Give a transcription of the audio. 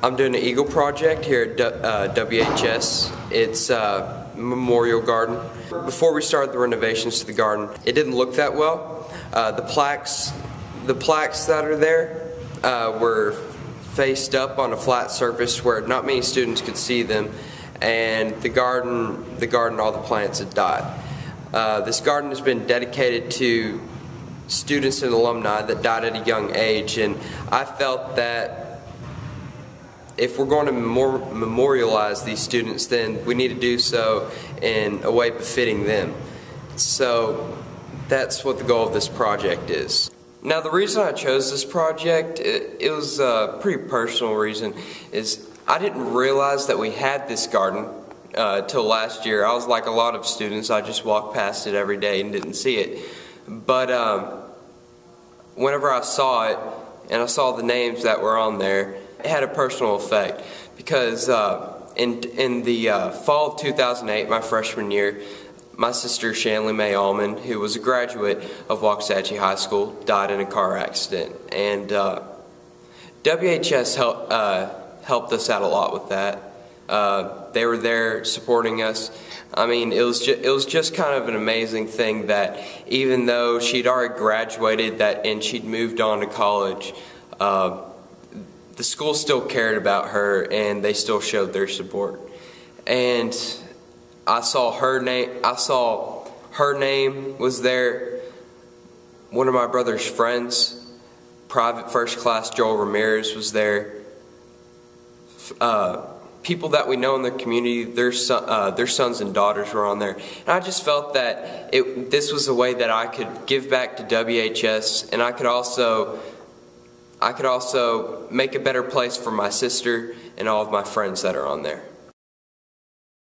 I'm doing an Eagle Project here at WHS. It's Memorial Garden. Before we started the renovations to the garden, it didn't look that well. The plaques that are there were faced up on a flat surface where not many students could see them, and the garden, all the plants had died. This garden has been dedicated to students and alumni that died at a young age, and I felt that if we're going to memorialize these students, then we need to do so in a way befitting them. So that's what the goal of this project is. Now, the reason I chose this project, it was a pretty personal reason, is I didn't realize that we had this garden till last year. I was like a lot of students. I just walked past it every day and didn't see it. But whenever I saw it and I saw the names that were on there, it had a personal effect because in the fall of 2008, my freshman year, my sister Shanley May Allman, who was a graduate of Waxahachie High School, died in a car accident, and WHS helped us out a lot with that. They were there supporting us. I mean, it was just kind of an amazing thing that even though she'd already graduated that and she'd moved on to college, the school still cared about her and they still showed their support. And I saw her name was there. One of my brother's friends, Private First Class Joel Ramirez, was there. People that we know in the community, their sons and daughters were on there. And I just felt that this was a way that I could give back to WHS, and I could also make a better place for my sister and all of my friends that are on there.